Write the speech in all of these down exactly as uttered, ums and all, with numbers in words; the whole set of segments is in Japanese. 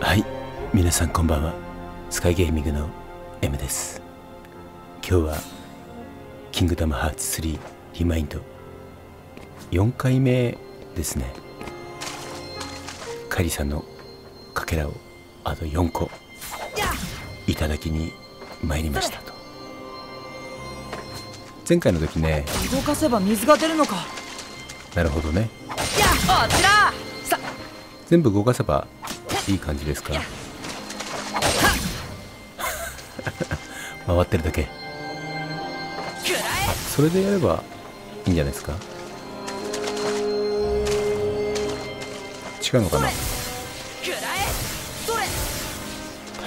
はい、皆さんこんばんは。スカイゲーミングの M です。今日はキングダムハーツスリーリマインドよんかいめですね。カイリさんのかけらをあとよんこいただきに参りましたと。前回の時ね、動かせば水が出るのか。なるほどね。全部動かせばいい感じですか。回ってるだけ。それでやればいいんじゃないですか。違うのかな。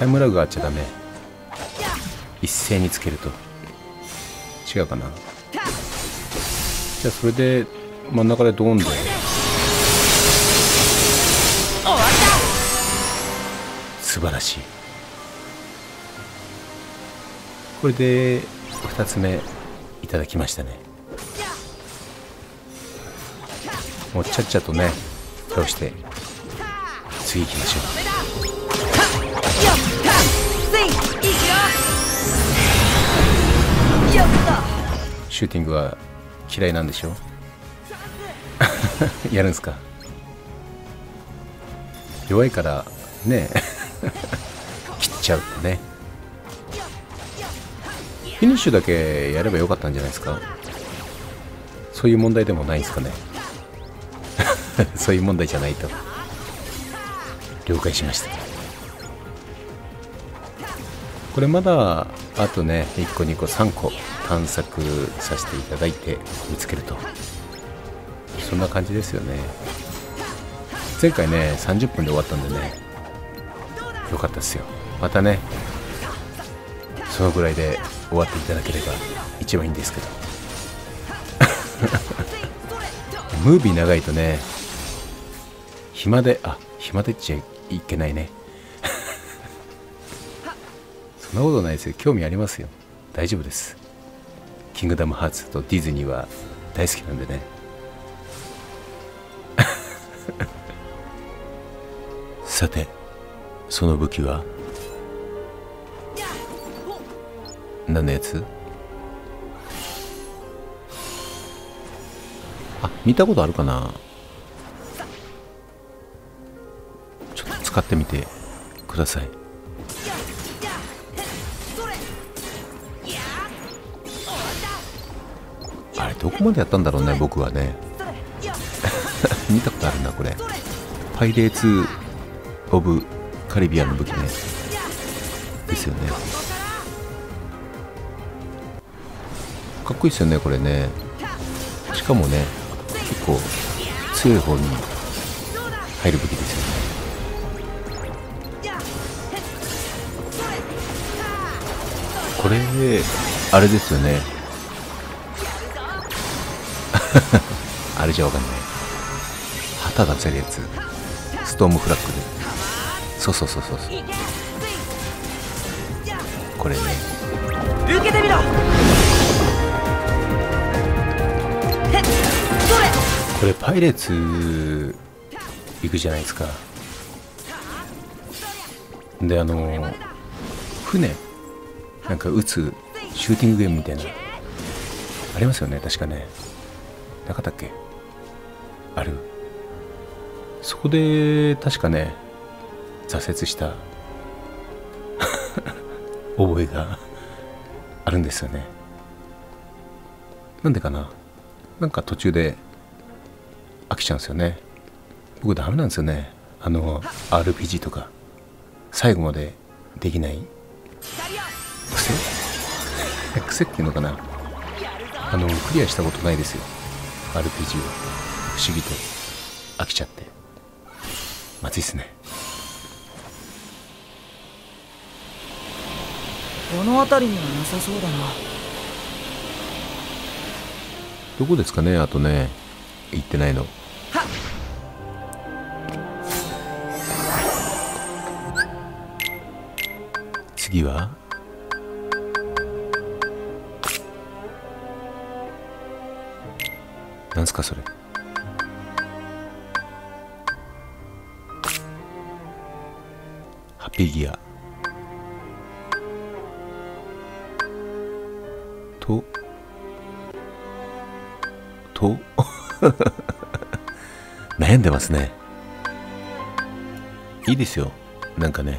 タイムラグがあっちゃダメ。一斉につけると違うかな。じゃあそれで真ん中でドーンで素晴らしい。これでふたつめいただきましたね。もうちゃっちゃとね倒して次行きましょう。シューティングは嫌いなんでしょやるんすか。弱いからね切っちゃうとね。フィニッシュだけやればよかったんじゃないですか。そういう問題でもないんですかねそういう問題じゃないと。了解しました。これまだあとねいっこにこさんこ探索させていただいて見つけると、そんな感じですよね。前回ねさんじゅっぷんで終わったんでね、よかったですよ。またねそのぐらいで終わっていただければ一番いいんですけどムービー長いとね暇で、あ、暇でっちゃいけないねそんなことないですよ。興味ありますよ。大丈夫です。キングダムハーツとディズニーは大好きなんでねさてその武器は何のやつ。あ、見たことあるかな。ちょっと使ってみてください。あれどこまでやったんだろうね、僕はね見たことあるなこれ。パイレーツ・オブ・カリビアンの武器ね。ですよね。かっこいいですよねこれね。しかもね結構強い方に入る武器ですよね。これあれですよねあれじゃわかんない。旗出せるやつ、ストームフラッグで。そうそうそうそう。これね受けてみろ。これパイレーツ行くじゃないですか。であの船なんか撃つシューティングゲームみたいなありますよね。確かねなかったっけ。ある。そこで確かね挫折した覚えがあるんですよね。なんでかな。なんか途中で飽きちゃうんですよね。僕ダメなんですよね、あの アールピージー とか最後までできない癖癖っていうのかな。あのクリアしたことないですよ アールピージー は。不思議と飽きちゃってまずいっすね。この辺りにはなさそうだな。どこですかね。あとね行ってないの。次はなんすかそれ。ハッピーギアとと悩んでますね。いいですよ、なんかね、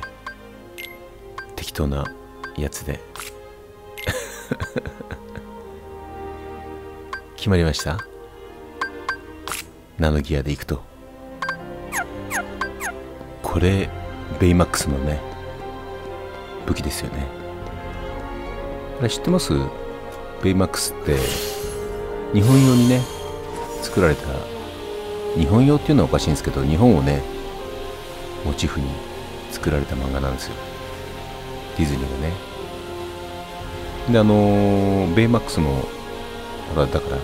適当なやつで決まりました。ナノギアでいくと、これベイマックスのね武器ですよね。あれ知ってます？ベイマックスって日本用にね作られた、日本用っていうのはおかしいんですけど、日本をねモチーフに作られた漫画なんですよ、ディズニーがね。で、あのー、ベイマックスのほら、だから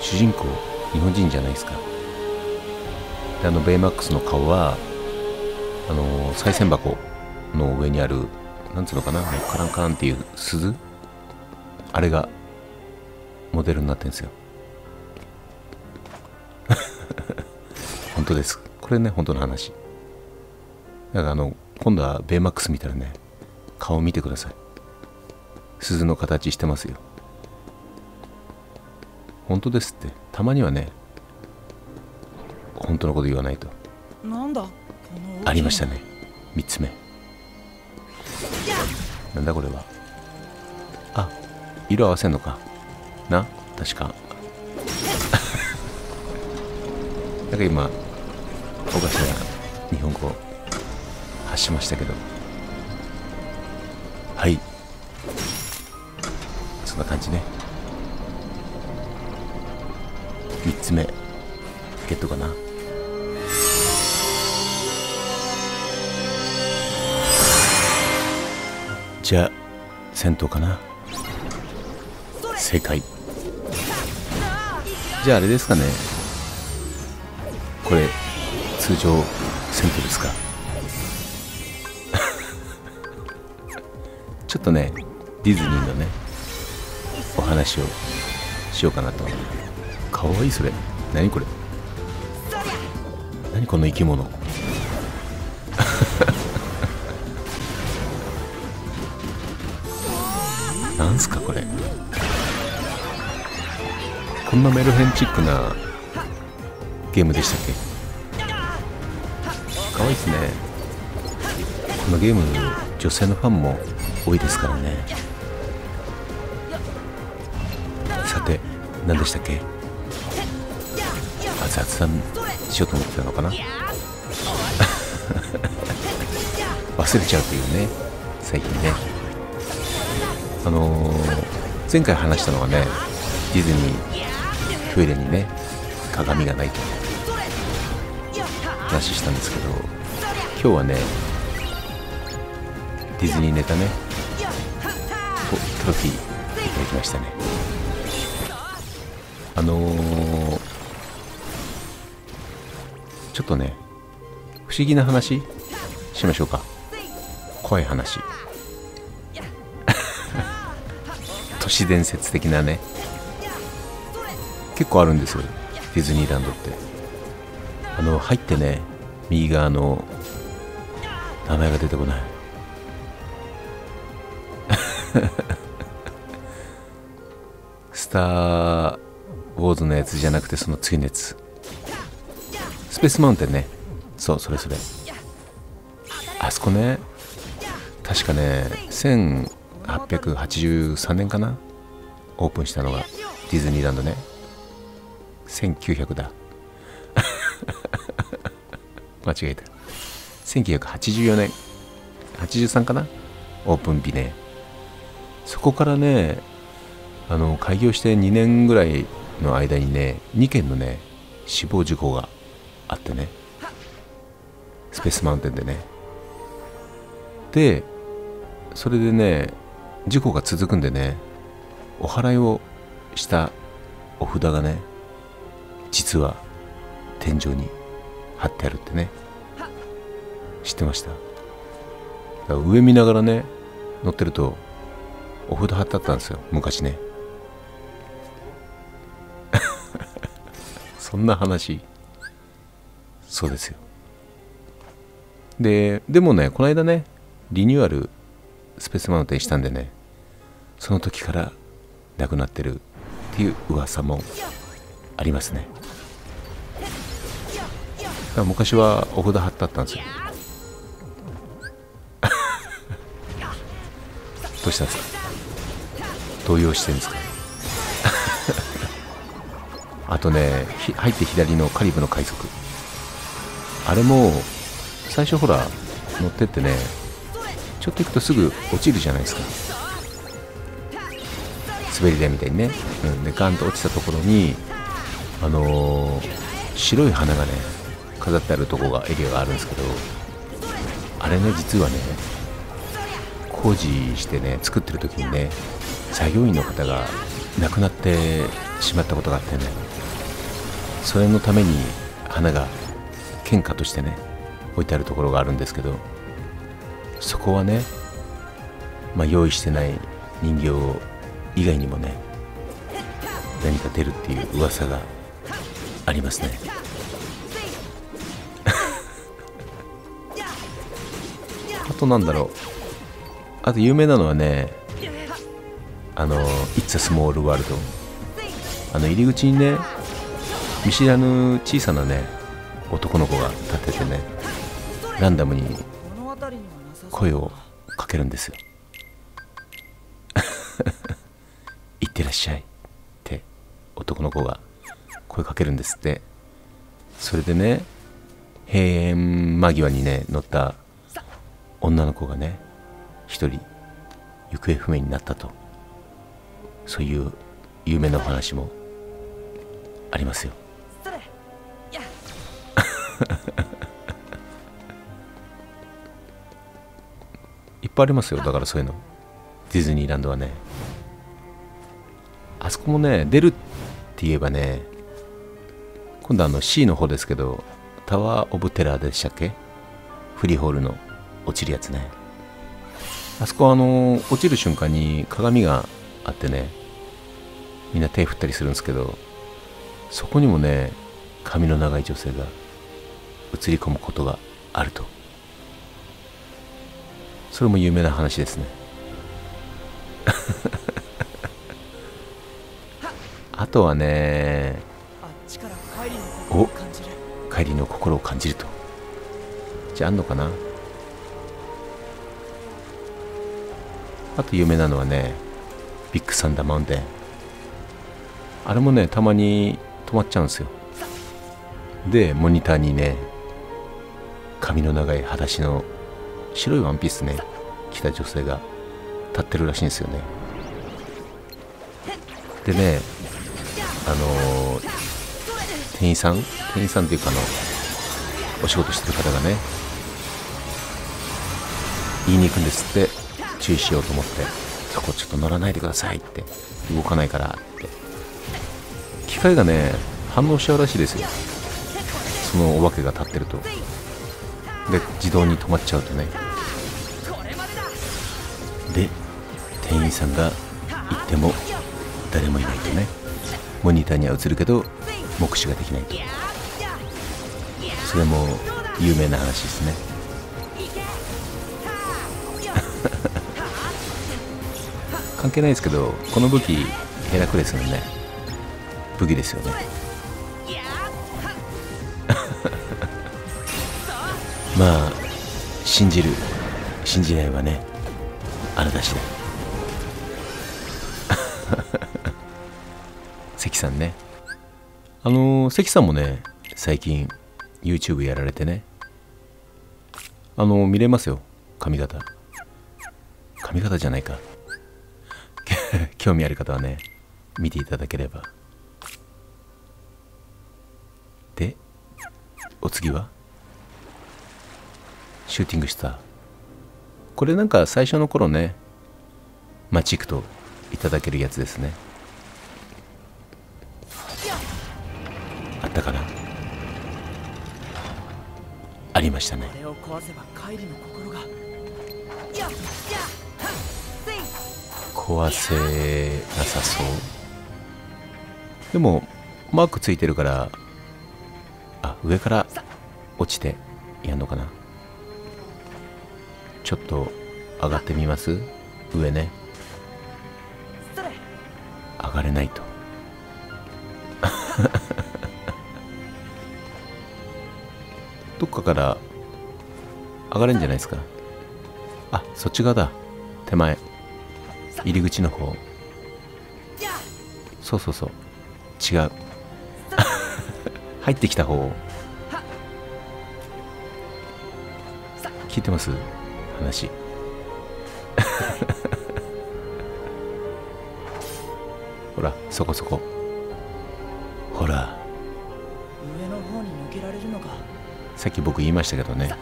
主人公日本人じゃないですか。で、あのベイマックスの顔はあのー、賽銭箱の上にあるなんつうのかな、カランカランっていう鈴、あれがモデルになってるんですよ本当です、これね、本当の話だから。あの今度はベイマックス見たらね、顔見てください。鈴の形してますよ。本当ですって。たまにはね、本当のこと言わないと。なんだ、ありましたね、みっつめ。なんだこれは。あ、色合わせんのかな、確かなんか今おかしな日本語発しましたけど、はい、そんな感じね。みっつめゲットかな。じゃあ戦闘かな、正解。じゃああれですかね、これ通常戦闘ですかちょっとねディズニーのねお話をしようかなと。かわいい、それ何これ、何この生き物なんすかこれ。こんなメルヘンチックなゲームでしたっけ。かわいいですね。このゲーム女性のファンも多いですからね。さて何でしたっけ、あ、雑談しようと思ってたのかな忘れちゃうというね、最近ね。あのー、前回話したのはね、ディズニートイレにね鏡がないと話したんですけど、今日はねディズニーネタね、おトロフィーいただきましたね。あのー、ちょっとね不思議な話しましょうか。怖い話都市伝説的なね、結構あるんですよディズニーランドって。あの入ってね右側の名前が出てこないスター・ウォーズのやつじゃなくて、その次のやつ、スペースマウンテンね、そうそれそれ、あそこね、確かねせんはっぴゃくはちじゅうさんねんかな、オープンしたのがディズニーランドね。せんきゅうひゃくだ間違えた、せんきゅうひゃくはちじゅうよねん、はちじゅうさんかな、オープン日ね。そこからね、あの開業してにねんぐらいの間にねにけんのね死亡事故があってね、スペースマウンテンでね。でそれでね事故が続くんでね、お祓いをしたお札がね実は天井に貼ってあるってね、知ってました？だから上見ながらね乗ってるとお札貼ってあったんですよ昔ねそんな話、そうですよ。で、でもね、この間ね、リニューアルスペースマウンテンしたんでね、その時からなくなってるっていう噂もありますね。昔はお札貼ってあったんですよ。どうしたんですか？動揺してるんですか？あとね、入って左のカリブの海賊、あれも最初ほら乗ってってね、ちょっと行くとすぐ落ちるじゃないですか、滑り台みたいにね、うん、でガンと落ちたところにあのー、白い花がね飾ってあるとこがエリアがあるんですけど、あれね実はね工事してね作ってる時にね作業員の方が亡くなってしまったことがあってね、それのために花が献花としてね置いてあるところがあるんですけど、そこはね、まあ、用意してない人形以外にもね何か出るっていう噂がありますね。あとなんだろう、あと有名なのはね、あの「It's a Small World」、あの入り口にね見知らぬ小さなね男の子が立っててね、ランダムに声をかけるんですよ。いってらっしゃいって男の子が声かけるんですって。それでね閉園間際にね乗った女の子がね一人行方不明になったと、そういう有名なお話もありますよ。いっぱいありますよ、だからそういうのディズニーランドはね。あそこもね出るって言えばね、今度あの シー の方ですけど、タワー・オブ・テラーでしたっけ、フリーホールの落ちるやつね。あそこはあの落ちる瞬間に鏡があってね、みんな手振ったりするんですけど、そこにもね髪の長い女性が映り込むことがあると、それも有名な話ですね。あとはね、お、帰りの心を感じると、じゃああんのかな。あと有名なのはねビッグサンダーマウンテン、あれもねたまに止まっちゃうんですよ。でモニターにね髪の長い裸足の白いワンピースね着た女性が立ってるらしいんですよね。でねあのー、店員さん店員さんっていうかのお仕事してる方がね言いに行くんですって、注意しようと思って、そこちょっと乗らないでくださいって、動かないからって機械がね反応しちゃうらしいですよ。そのお化けが立ってると、で自動に止まっちゃうとね、で店員さんが行っても誰もいないとね、モニターには映るけど目視ができないと、それも有名な話ですね。関係ないですけど、この武器ヘラクレスのね武器ですよね。まあ信じる信じないはねあなた次第。関さんね、あのー、関さんもね最近 YouTube やられてね、あのー、見れますよ。髪型髪型じゃないか、興味ある方はね見ていただければ。でお次はシューティングスター、これなんか最初の頃ね街行くといただけるやつですね。あったかな、ありましたね。壊せなさそう。でもマークついてるから、あ、上から落ちてやんのかな。ちょっと上がってみます？上ね。上がれないと。どっかから上がれんじゃないですか。あ、そっち側だ。手前。入り口の方。そうそうそう。違う。入ってきた方。聞いてます？話。ほら、そこそこ。ほら。上の方に抜けられるのか。さっき僕言いましたけどね。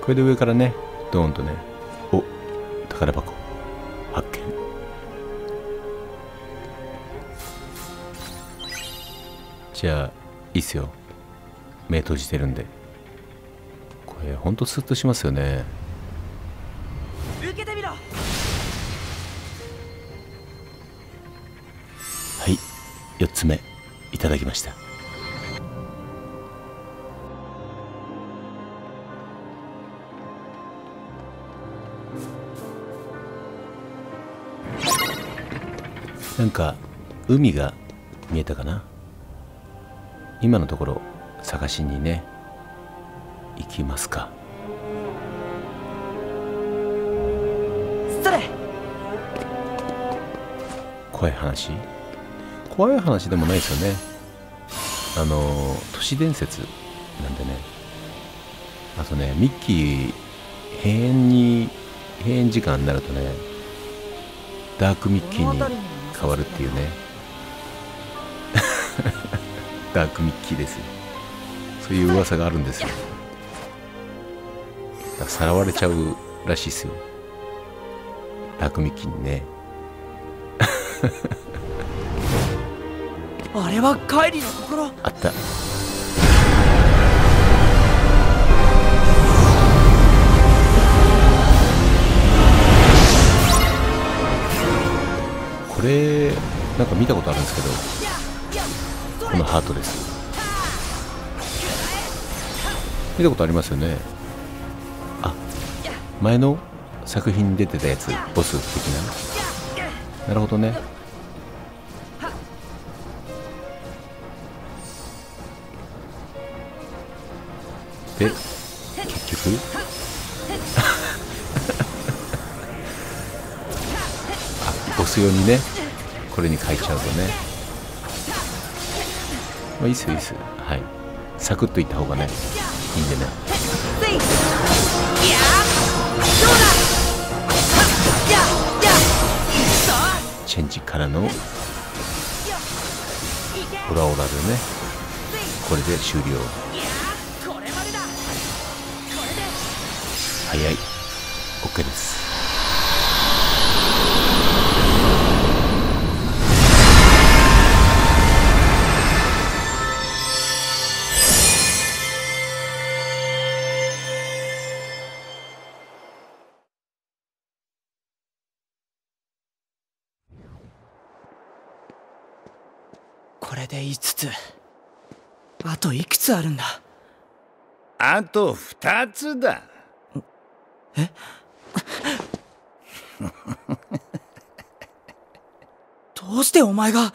これで上からね、ドーンとね。お、宝箱発見。じゃあいいっすよ、目閉じてるんで。これほんとスッとしますよね。受けてみろ。はい、よっつめいただきました。なんか海が見えたかな。今のところ探しにね行きますか。それ怖い話、怖い話でもないですよね。あの都市伝説なんでね。あとね、ミッキー閉園に閉園時間になるとね、ダークミッキーに変わるっていうね。ダークミッキーですよ。そういう噂があるんですよ。さらわれちゃうらしいですよ、ダークミッキーにね。あれはカイリーの心。あった。これなんか見たことあるんですけど、このハートです。見たことありますよね。あ、前の作品に出てたやつ、ボス的な。なるほどね。で、結局あ、ボス用にね、これに変えちゃうとね。まあいいっすよ、いいっすよ。はい、サクッといった方がね、いいんでね。チェンジからのオラオラでね、これで終了。早い。 OK です。これでいつつ。あといくつあるんだ。あとふたつだ。えどうしてお前が。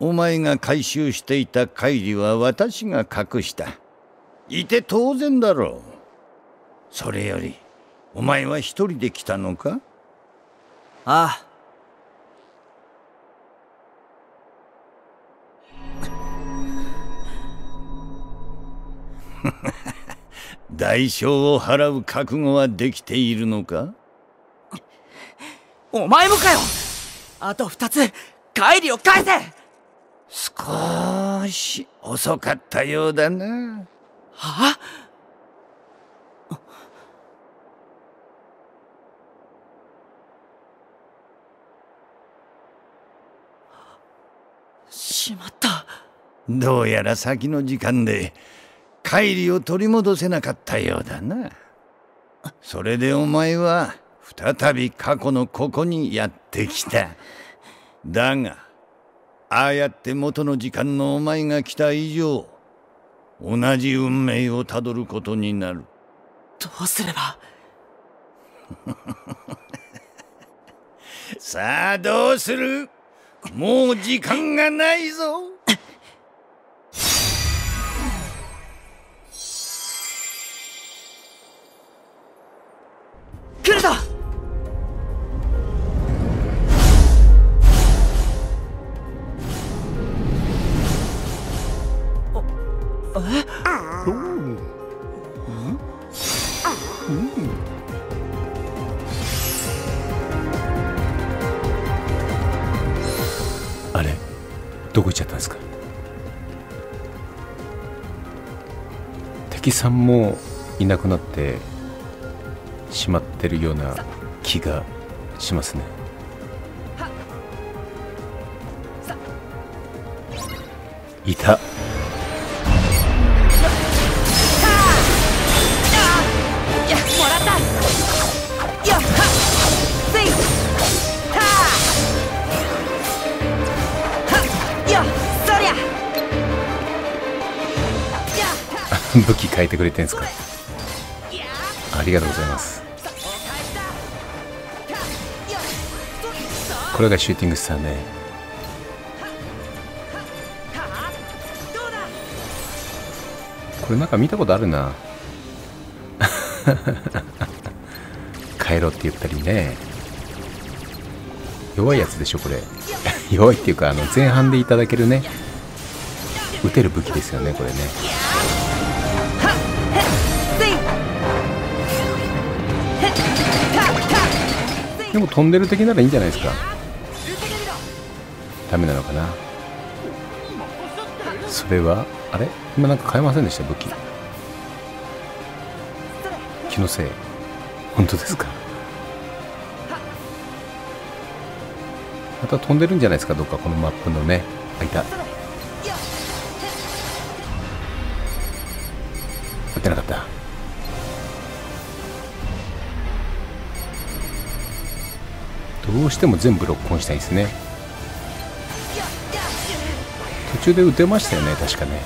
お前が回収していた怪異は私が隠した。いて当然だろう。それよりお前は一人で来たのか。ああ、フフフ。代償を払う覚悟はできているのか。お前もかよ。あと二つ、帰りを返せ。少し遅かったようだな。はあ。しまった。どうやら先の時間で。帰りを取り戻せなかったようだな。それでお前は再び過去のここにやってきた。だがああやって元の時間のお前が来た以上、同じ運命をたどることになる。どうすればさあどうする？もう時間がないぞ。来るぞ。あえおうんうんあれ、どこ行っちゃったんですか？敵さんもいなくなってしまってるような気がしますね。いた。武器変えてくれてんすか？ありがとうございます。これがシューティングスターね。これなんか見たことあるな帰ろうって言ったりね。弱いやつでしょこれ弱いっていうか、あの前半でいただけるね、撃てる武器ですよねこれね。でも飛んでる敵ならいいんじゃないですか。ダメなのかなそれは。あれ今なんか変えませんでした武器？気のせい。本当ですか？また飛んでるんじゃないですかどっかこのマップのね。あいた。撃てなかった。どうしても全部ロックオンしたいですね。途中で打てましたよね確かね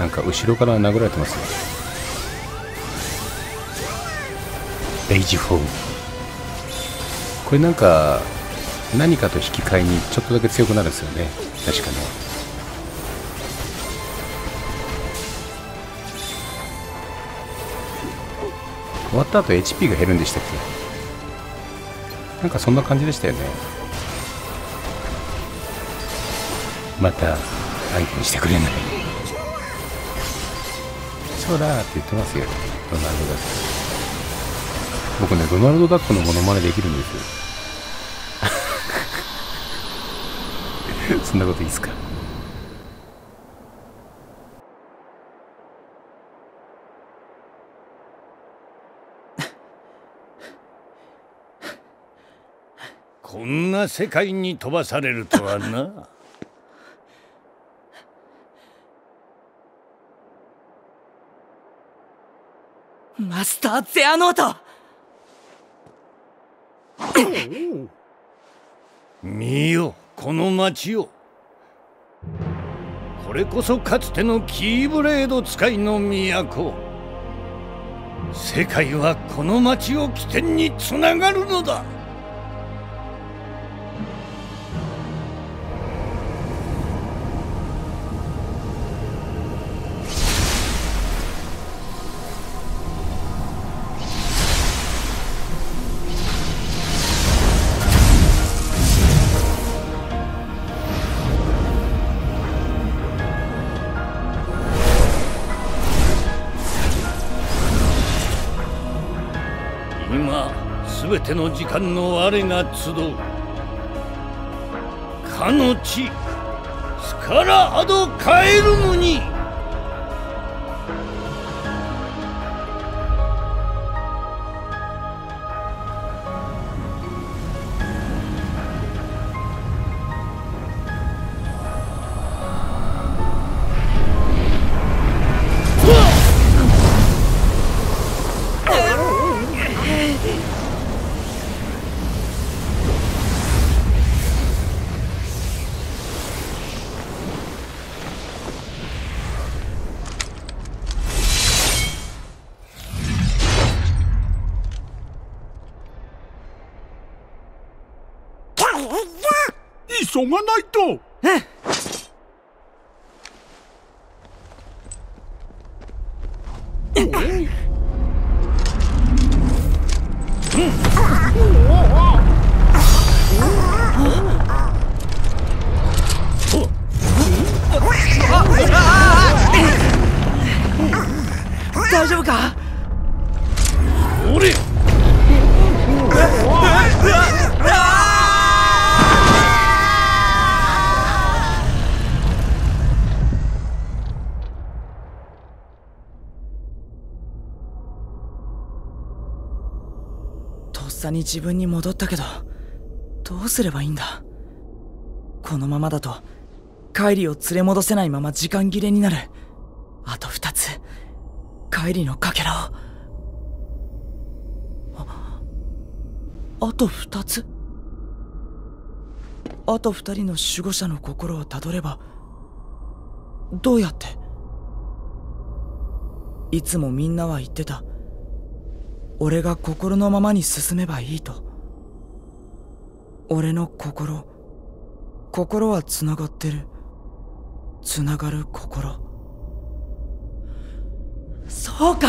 なんか後ろから殴られてますね。レイジフォームこれなんか何かと引き換えにちょっとだけ強くなるんですよね確かね。終わった後 エイチピー が減るんでしたっけ？なんかそんな感じでしたよね。また相手にしてくれないそうだーって言ってますよロナルドが。僕ね、ドナルド・ダックのモノマネできるんですよそんなこといいですか？こんな世界に飛ばされるとはなマスター・ゼアノート見よこの街を。これこそかつてのキーブレード使いの都。世界はこの街を起点につながるのだ。全ての時間の我が集うかの地スカラアド帰るのに。急がないと。うん。大丈夫か？俺。とっさに自分に戻ったけど、どうすればいいんだ。このままだとカイリを連れ戻せないまま時間切れになる。あとふたつ、カイリのかけらを。あ、あとふたつ。あとふたりの守護者の心をたどれば。どうやって？いつもみんなは言ってた。俺が心のままに進めばいいと。俺の心、心はつながってる。つながる心。そうか。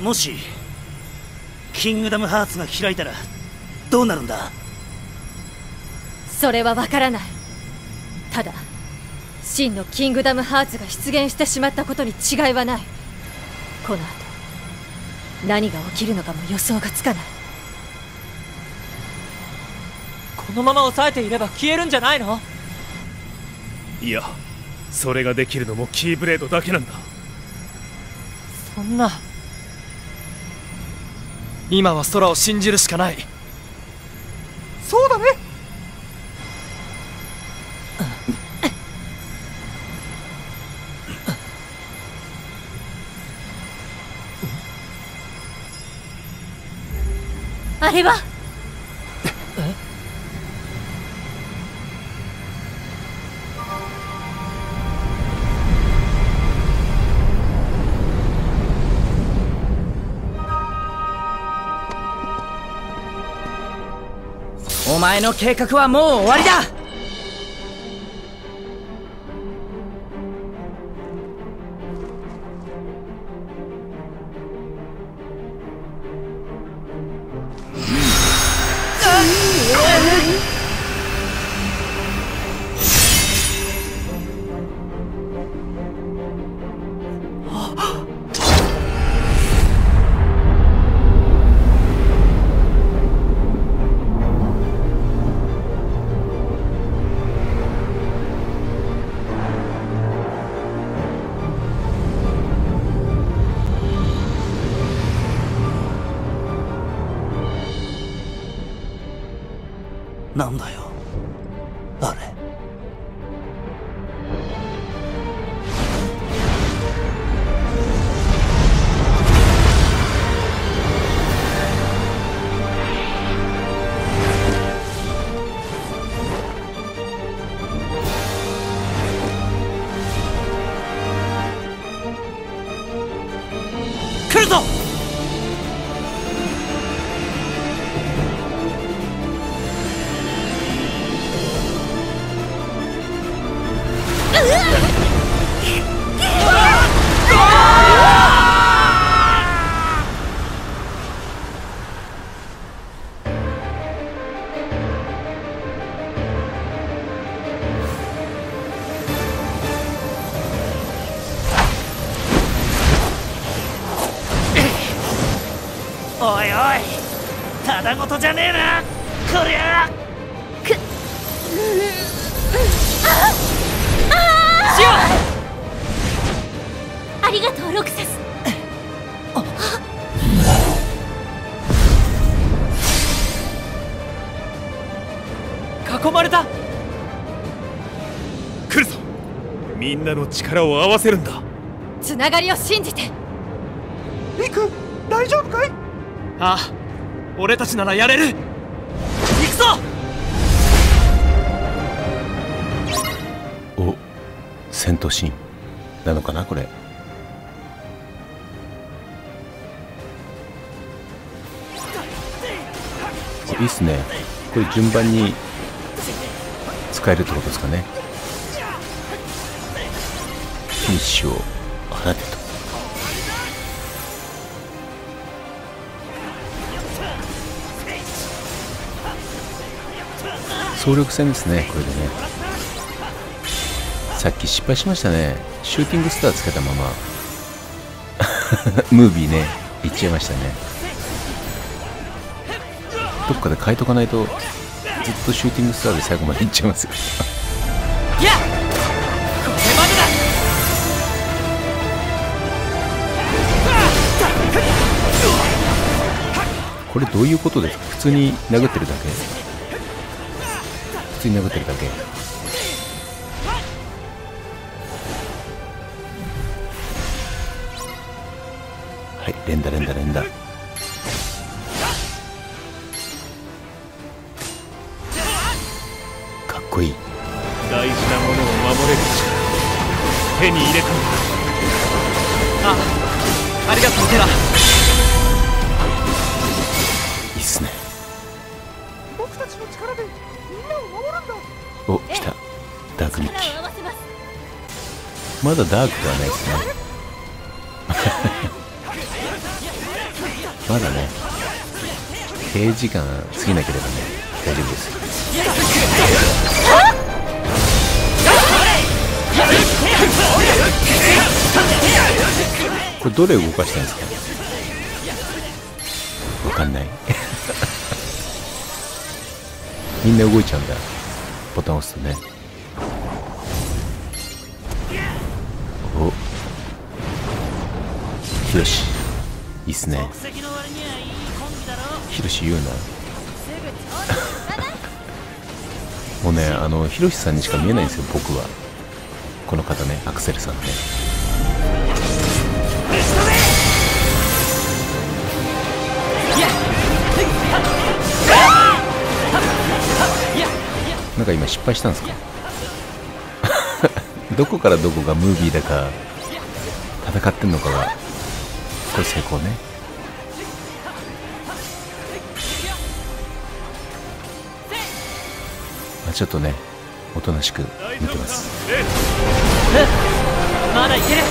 もしキングダムハーツが開いたらどうなるんだ。それは分からない。ただ真のキングダムハーツが出現してしまったことに違いはない。この後何が起きるのかも予想がつかない。このまま抑えていれば消えるんじゃないの？いや、それができるのもキーブレードだけなんだ。そんな。今は空を信じるしかない。そうだね。あれはお前の計画はもう終わりだ。なんだよあれ。来るぞ。い、ただごとじゃねえなこりゃ。くっ、ああ、シオン、ありがとうロクサス。囲まれた。来るぞ、みんなの力を合わせるんだ。つながりを信じて。リク、大丈夫かい？ああ、俺たちならやれる。行くぞ。お、戦闘シーンなのかなこれ。いいっすね、これ順番に使えるってことですかね。フィニッシュを放てと。総力戦ですねこれでね。さっき失敗しましたね、シューティングスターつけたままムービーね、いっちゃいましたね。どっかで変えとかないとずっとシューティングスターで最後までいっちゃいますよいや、これまでだ。これどういうことですか？普通に殴ってるだけ、普通に殴ってるだけ。はい、連打連打連打。かっこいい。大事なものを守れる力、手に入れ込んだ。ああ、ありがとうテラ。僕たちの力でみんなを守るんだ。お、来た、ダークミッキー。まだダークではないですねまだね、定時間過ぎなければね大丈夫です。これどれ動かしたんですか？わかんないみんな動いちゃうんだ、ボタンを押すとね。お、ヒロシいいっすね。ヒロシ言うなもうね、あのヒロシさんにしか見えないんですよ僕は。この方ね、アクセルさんね。なんか今失敗したんですかどこからどこがムービーだか戦ってんのかが。これ成功ね。まあ、ちょっとねおとなしく見てます。まだいける。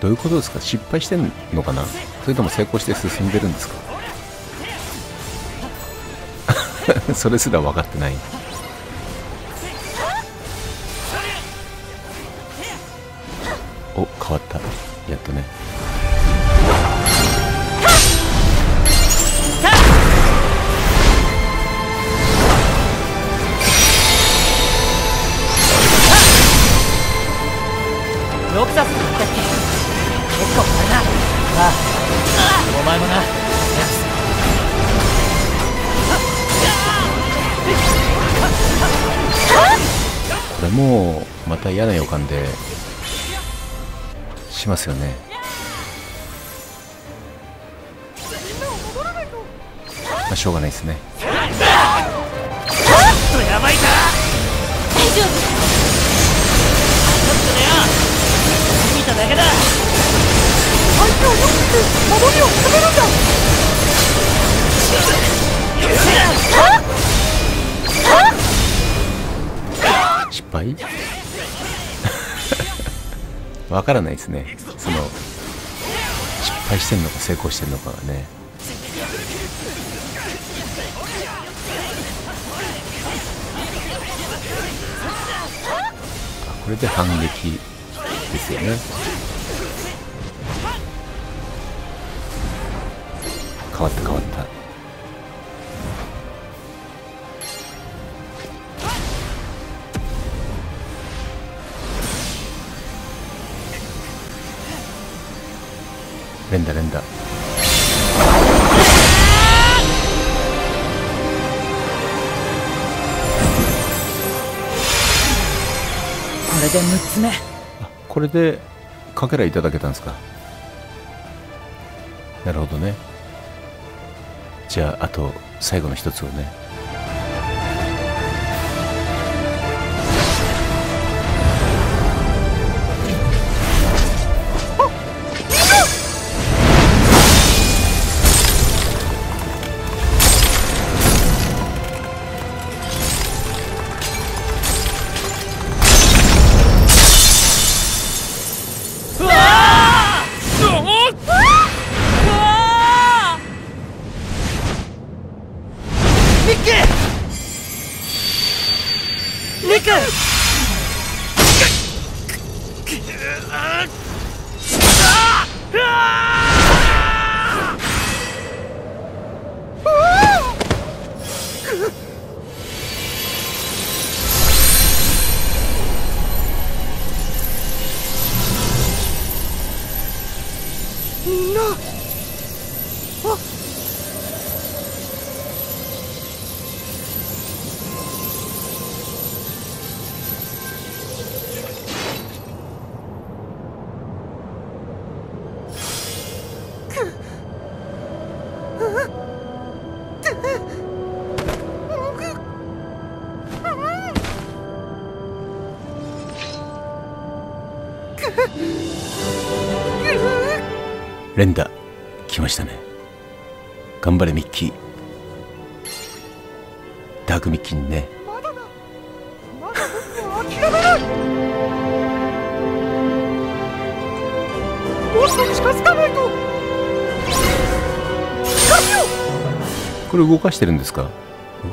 どういうことですか？失敗してんのかな、それとも成功して進んでるんですかそれすら分かってない。お、変わった、やっとね。ロクサスだっけ、結構だな。ああ、お前もな。これもうまた嫌な予感でしますよね。まあ、しょうがないですね。ちょっとやばいか。大丈夫。ちょっとね。相手をよくして、守りを固めるんだ。失敗わからないですね、その失解してんのか成功してんのかがね。これで反撃ですよね。変わった変わった。連打連打。これでむっつめ。あ、これでかけらいただけたんですか。なるほどね。じゃああと最後の一つをね。連打来ましたね。頑張れミッキー。ダークミッキーにね。もう少し近づかないと。これ動かしてるんですか。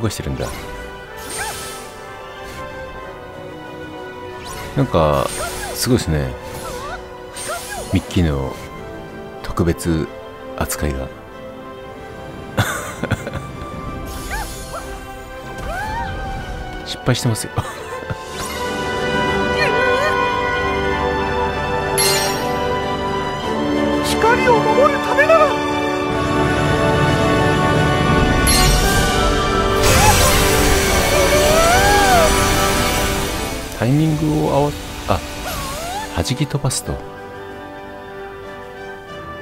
動かしてるんだ。なんかすごいですね、ミッキーの特別扱いが。失敗してますよ。光を守るためなら。タイミングを合わあ弾き飛ばすと。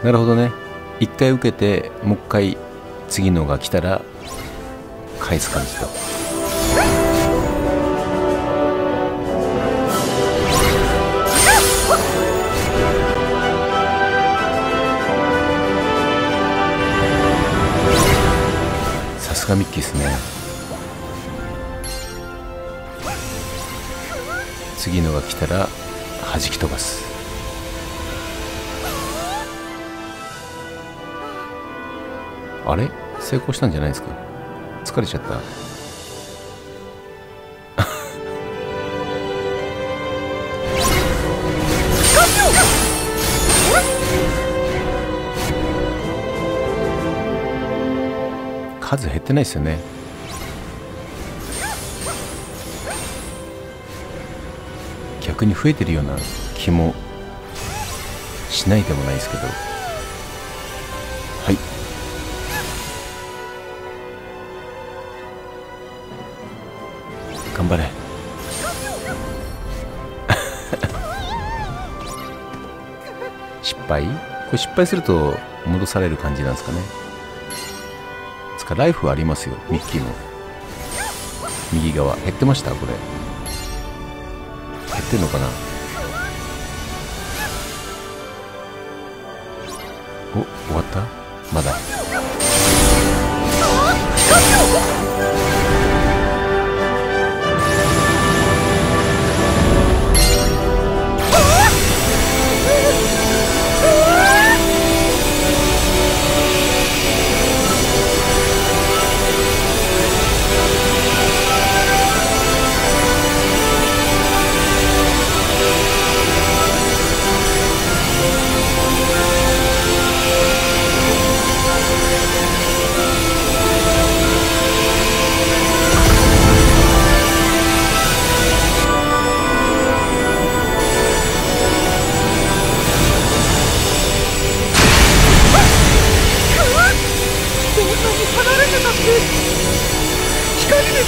なるほどね。一回受けてもう一回次のが来たら返す感じと。さすがミッキーですね。次のが来たら弾き飛ばす。あれ成功したんじゃないですか。疲れちゃった。数減ってないですよね。逆に増えてるような気もしないでもないですけど。頑張れ。失敗。これ失敗すると戻される感じなんですかね。つかライフはありますよ、ミッキーの右側。減ってましたこれ。減ってんのかな。お、終わった。まだ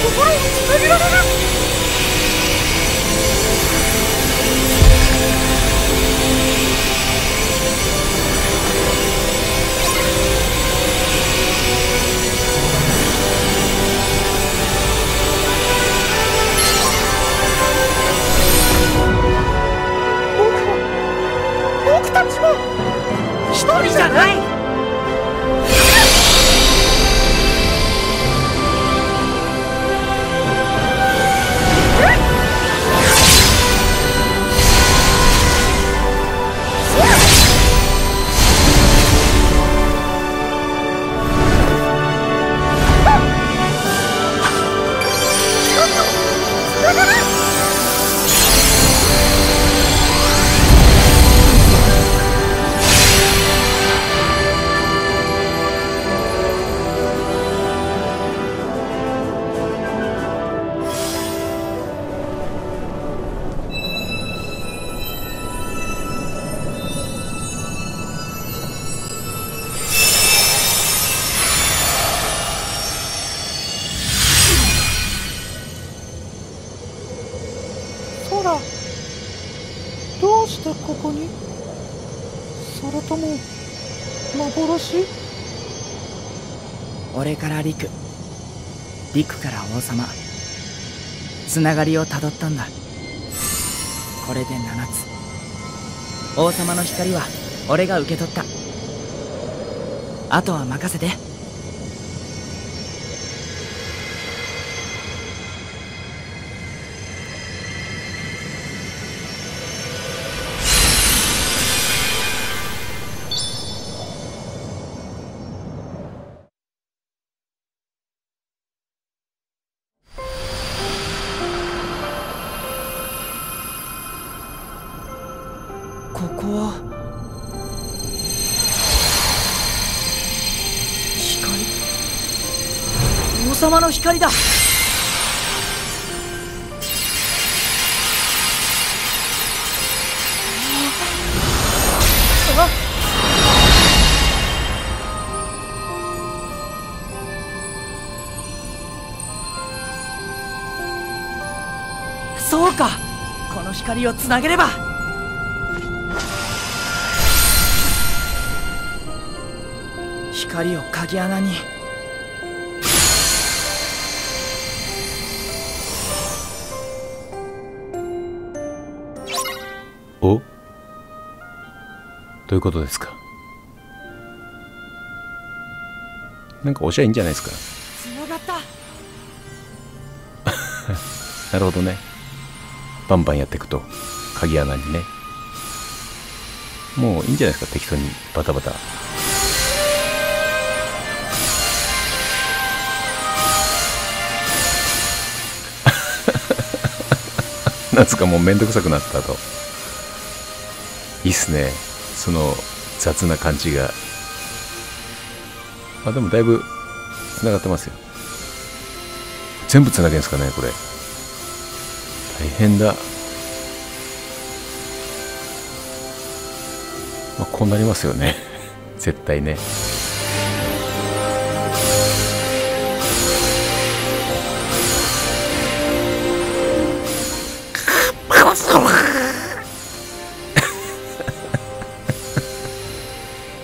心をつなげられる。一人じゃない。どうしてここに？それとも幻？俺から陸、陸から王様、つながりをたどったんだ。これでななつ。王様の光は俺が受け取った。あとは任せて。ここは光、王様の光だ。あっ、そうか、この光をつなげれば。光を鍵穴に。お？どういうことですか？なんかおしゃれいいんじゃないですか。繋がった。なるほどね。バンバンやっていくと鍵穴にね。もういいんじゃないですか、適当にバタバタ。なんつかもうめんどくさくなったと。いいっすね、その雑な感じが。あ、でもだいぶつながってますよ。全部つなげるんですかね、これ。大変だ。まあ、こうなりますよね。絶対ね。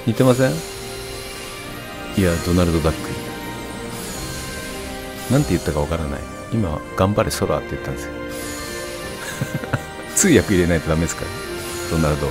似てません？いや、ドナルド・ダック。なんて言ったかわからない。今、頑張れ空って言ったんですよ。通訳入れないとダメですから、ドナルド。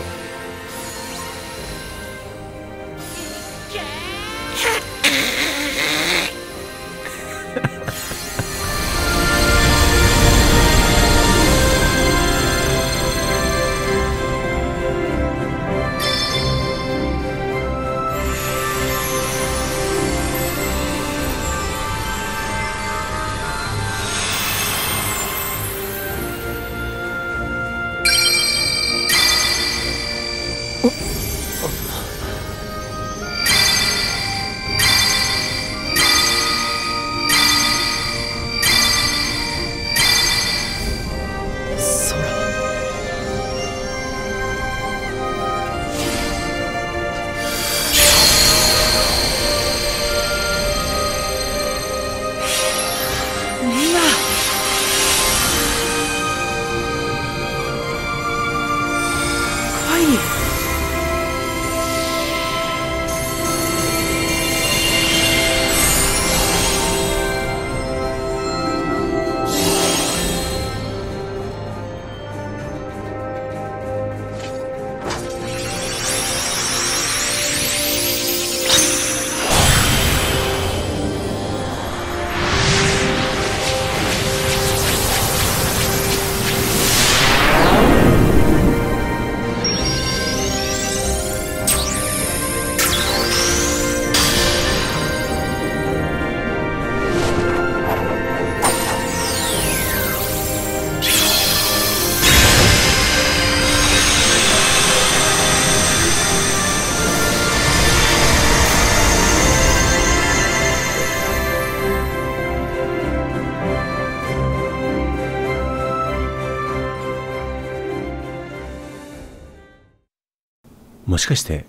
もしかして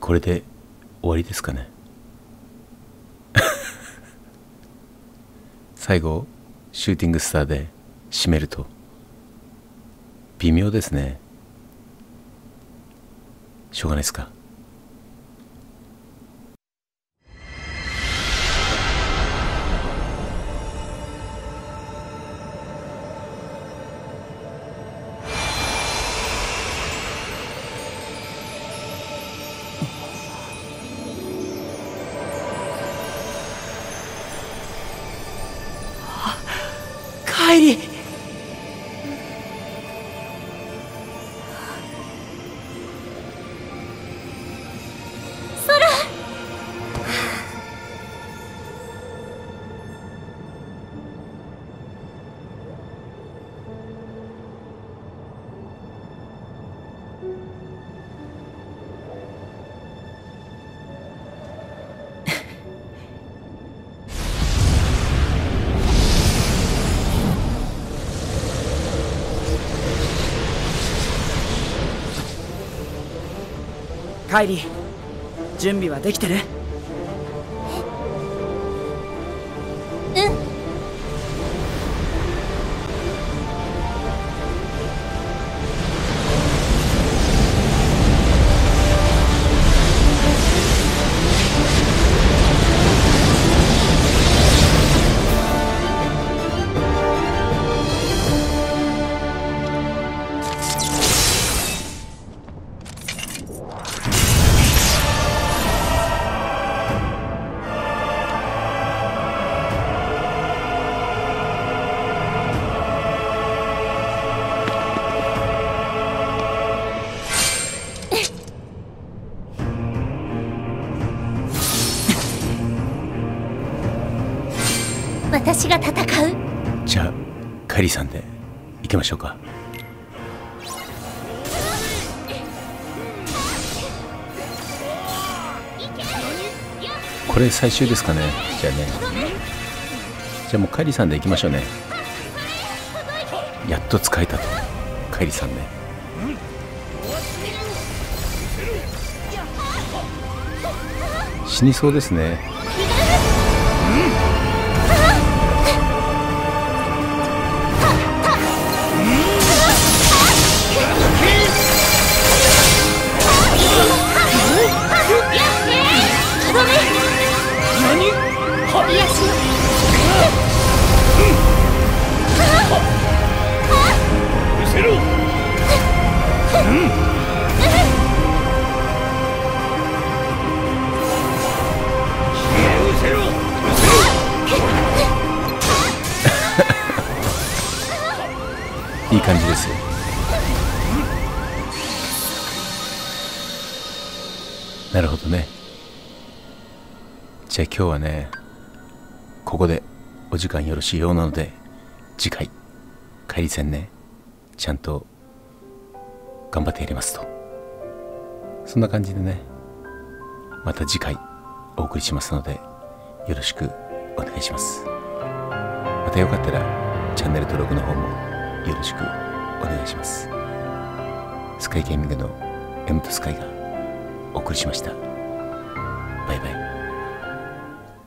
これで終わりですかね。最後シューティングスターで締めると微妙ですね。しょうがないですか。カイリー、準備はできてる？私が戦う。じゃあカイリーさんで行きましょうか。これ最終ですかね。じゃあね、じゃあもうカイリーさんで行きましょうね。やっと使えたとカイリーさんね。死にそうですね。いい感じですよ。なるほどね。じゃあ今日はね、ここでお時間よろしいようなので、次回カイリー戦ね、ちゃんと頑張ってやりますと。そんな感じでね、また次回お送りしますので、よろしくお願いします。またよかったらチャンネル登録の方もよろしくお願いします。スカイゲーミングの M とスカイがお送りしました。バイバイ。